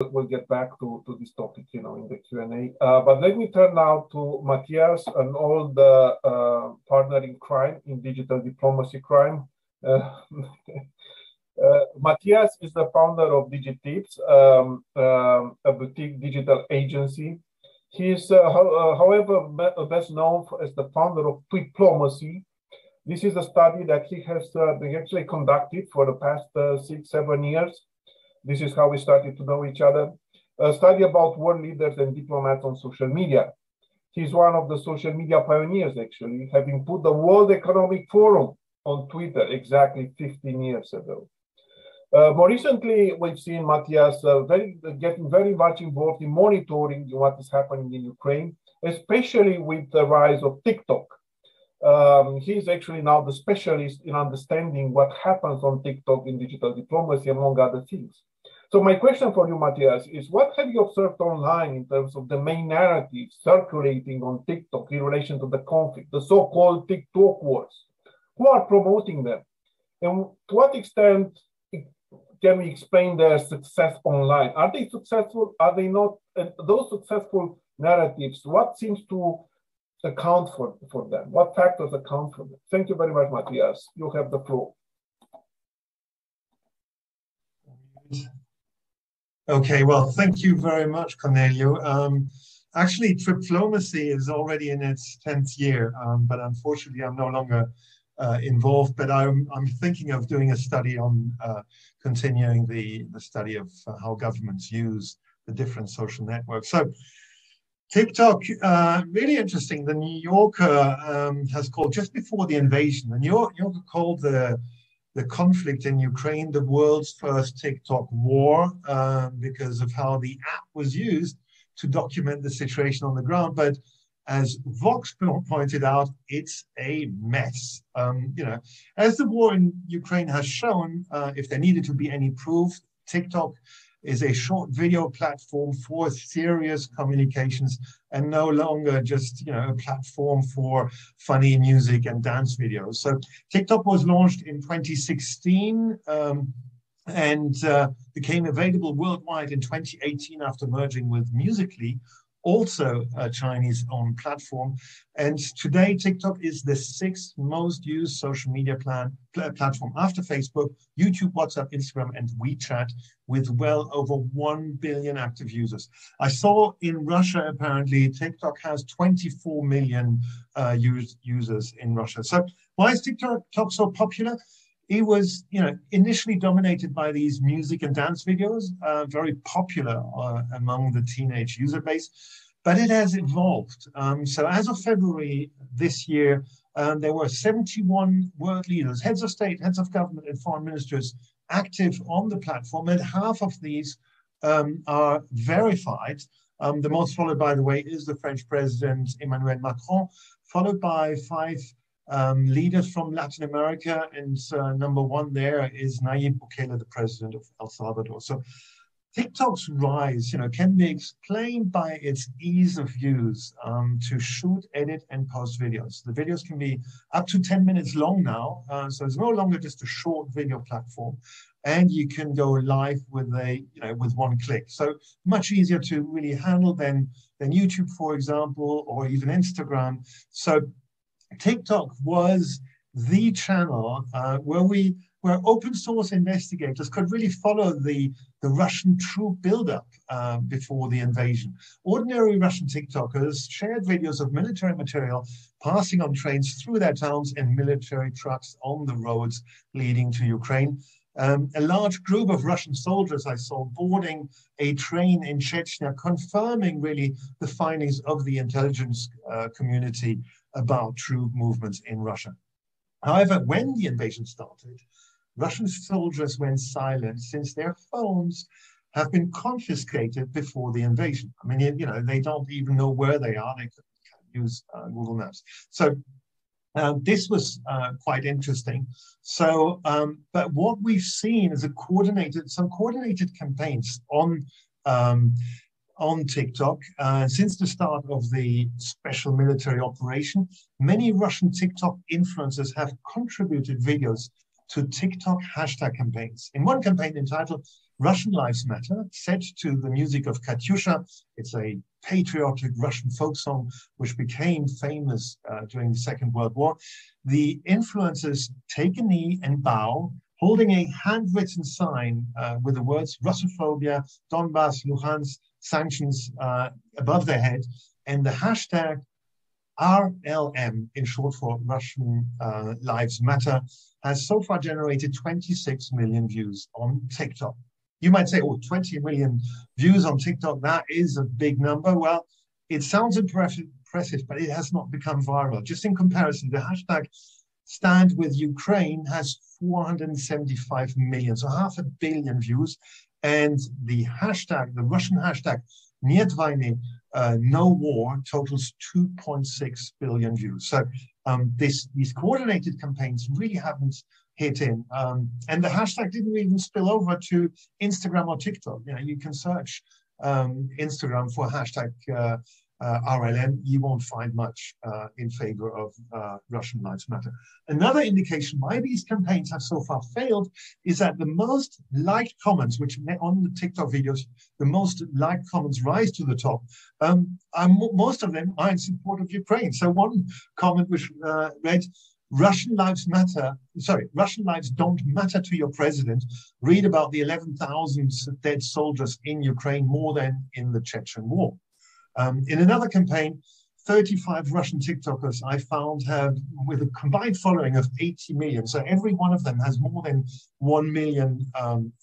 We'll get back to this topic, you know, in the Q&A. But let me turn now to Matthias and all the partnering crime in digital diplomacy crime. Matthias is the founder of DigiTips, a boutique digital agency. He is, however, best known as the founder of Twiplomacy. This is a study that he has actually conducted for the past 6-7 years. This is how we started to know each other. A study about world leaders and diplomats on social media. He's one of the social media pioneers, actually, having put the World Economic Forum on Twitter exactly 15 years ago. More recently, we've seen Matthias getting very much involved in monitoring what is happening in Ukraine, especially with the rise of TikTok. He's actually now the specialist in understanding what happens on TikTok in digital diplomacy, among other things. So my question for you, Matthias, is what have you observed online in terms of the main narrative circulating on TikTok in relation to the conflict, the so-called TikTok wars? Who are promoting them? And to what extent can we explain their success online? Are they successful? Are they not? And those successful narratives, what seems to account for them? What factors account for them? Thank you very much, Matthias. You have the floor. Okay, well, thank you very much, Cornelio. Actually, Triplomacy is already in its 10th year, but unfortunately, I'm no longer involved, but I'm thinking of doing a study on continuing the study of how governments use the different social networks. So TikTok, really interesting. The New Yorker has called, just before the invasion, the New Yorker called the conflict in Ukraine the world's first TikTok war because of how the app was used to document the situation on the ground. But as Vox pointed out, it's a mess. You know, as the war in Ukraine has shown, if there needed to be any proof, TikTok is a short video platform for serious communications and no longer just, you know, a platform for funny music and dance videos. So TikTok was launched in 2016 and became available worldwide in 2018 after merging with Musical.ly, also a Chinese-owned platform. And today, TikTok is the 6th most used social media platform after Facebook, YouTube, WhatsApp, Instagram, and WeChat, with well over 1 billion active users. I saw in Russia, apparently, TikTok has 24 million users in Russia. So why is TikTok so popular? It was, you know, initially dominated by these music and dance videos, very popular among the teenage user base, but it has evolved. So as of February this year, there were 71 world leaders, heads of state, heads of government, and foreign ministers active on the platform, and half of these are verified. The most followed, by the way, is the French president, Emmanuel Macron, followed by 5 leaders from Latin America, and number one there is Nayib Bukele, the president of El Salvador. So TikTok's rise, you know, can be explained by its ease of use to shoot, edit, and post videos. The videos can be up to 10 minutes long now, so it's no longer just a short video platform, and you can go live with a, you know, with one click. So much easier to really handle than YouTube, for example, or even Instagram. So TikTok was the channel where open source investigators could really follow the Russian troop buildup before the invasion. Ordinary Russian TikTokers shared videos of military material passing on trains through their towns and military trucks on the roads leading to Ukraine. A large group of Russian soldiers I saw boarding a train in Chechnya, confirming really the findings of the intelligence community about troop movements in Russia. However, when the invasion started, Russian soldiers went silent since their phones have been confiscated before the invasion. I mean, you know, they don't even know where they are. They can't use Google Maps. So this was quite interesting. So, but what we've seen is some coordinated campaigns on TikTok. Since the start of the special military operation, many Russian TikTok influencers have contributed videos to TikTok hashtag campaigns. In one campaign entitled Russian Lives Matter, set to the music of Katyusha. It's a patriotic Russian folk song which became famous during the Second World War. The influencers take a knee and bow, holding a handwritten sign with the words Russophobia, Donbass, Luhansk, sanctions above their head, and the hashtag RLM, in short for Russian Lives Matter, has so far generated 26 million views on TikTok. You might say, oh, 20 million views on TikTok, that is a big number. Well, it sounds impressive, but it has not become viral. Just in comparison, the hashtag Stand With Ukraine has 475 million, so 500 million views. And the hashtag, the Russian hashtag, Нет войны, no war, totals 2.6 billion views. So these coordinated campaigns really haven't hit in. And the hashtag didn't even spill over to Instagram or TikTok. You know, you can search Instagram for hashtag RLM. You won't find much in favor of Russian Lives Matter. Another indication why these campaigns have so far failed is that the most liked comments, which on the TikTok videos, the most liked comments rise to the top, most of them are in support of Ukraine. So one comment which read, Russian lives don't matter to your president. Read about the 11,000 dead soldiers in Ukraine, more than in the Chechen war. In another campaign, 35 Russian TikTokers I found have with a combined following of 80 million. So every one of them has more than 1 million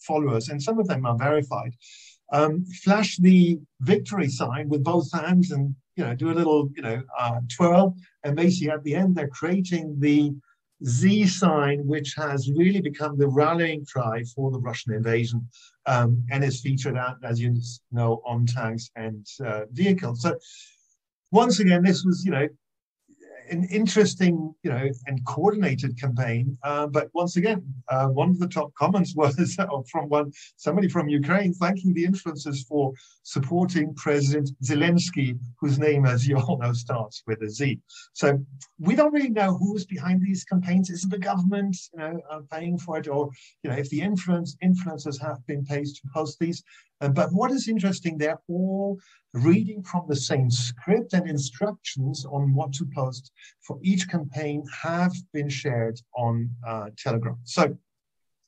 followers, and some of them are verified. Flash the victory sign with both hands and, you know, do a little, you know, twirl. And basically at the end, they're creating the Z sign, which has really become the rallying cry for the Russian invasion, and is featured out, as you know, on tanks and vehicles. So once again, this was, you know, an interesting, you know, and coordinated campaign. But once again, one of the top comments was from somebody from Ukraine thanking the influencers for supporting President Zelensky, whose name, as you all know, starts with a Z. So we don't really know who's behind these campaigns. Is it the government, you know, paying for it, or, you know, if the influencers have been paid to post these? But what is interesting, they're all reading from the same script, and instructions on what to post for each campaign have been shared on Telegram. So,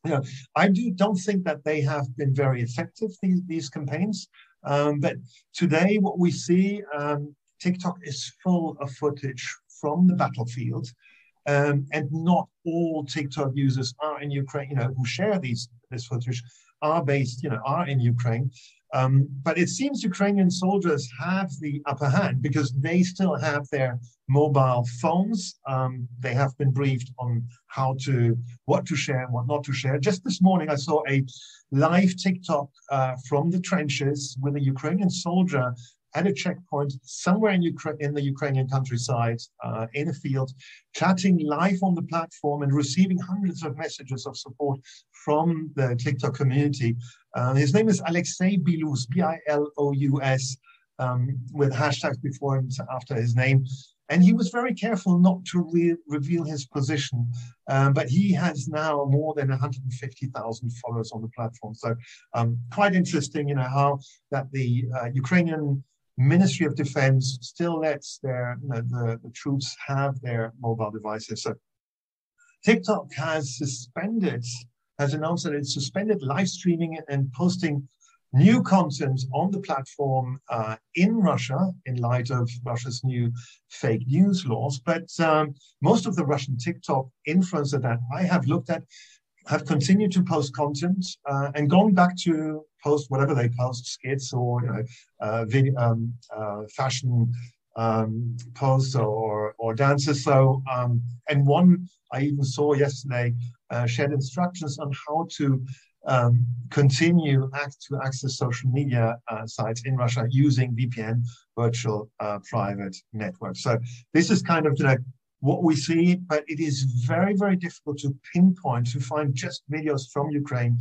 you know, I don't think that they have been very effective, these campaigns. But today what we see, TikTok is full of footage from the battlefield, and not all TikTok users are in Ukraine, you know, who share this footage are based, you know, are in Ukraine. But it seems Ukrainian soldiers have the upper hand because they still have their mobile phones. They have been briefed on what to share and what not to share. Just this morning, I saw a live TikTok from the trenches with a Ukrainian soldier at a checkpoint somewhere in the Ukrainian countryside, in a field, chatting live on the platform and receiving hundreds of messages of support from the TikTok community. His name is Alexey Bilous, B-I-L-O-U-S, with hashtags before and after his name. And he was very careful not to reveal his position, but he has now more than 150,000 followers on the platform. So quite interesting, you know, how that the Ukrainian Ministry of Defense still lets the troops have their mobile devices. So TikTok has announced that it's suspended live streaming and posting new content on the platform in Russia in light of Russia's new fake news laws. But most of the Russian TikTok influencers that I have looked at have continued to post content and gone back to post whatever they post, skits or, you know, fashion posts or dances. So, and one I even saw yesterday shared instructions on how to continue to access social media sites in Russia using VPN, virtual private network. So this is kind of, you know, what we see, but it is very, very difficult to pinpoint, to find just videos from Ukraine.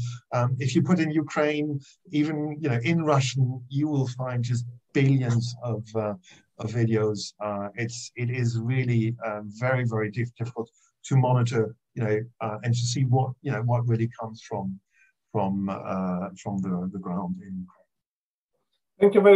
If you put in Ukraine, even, you know, in Russian, you will find just billions of videos. It is really very, very difficult to monitor, you know, and to see what really comes from from the ground in Ukraine. Thank you very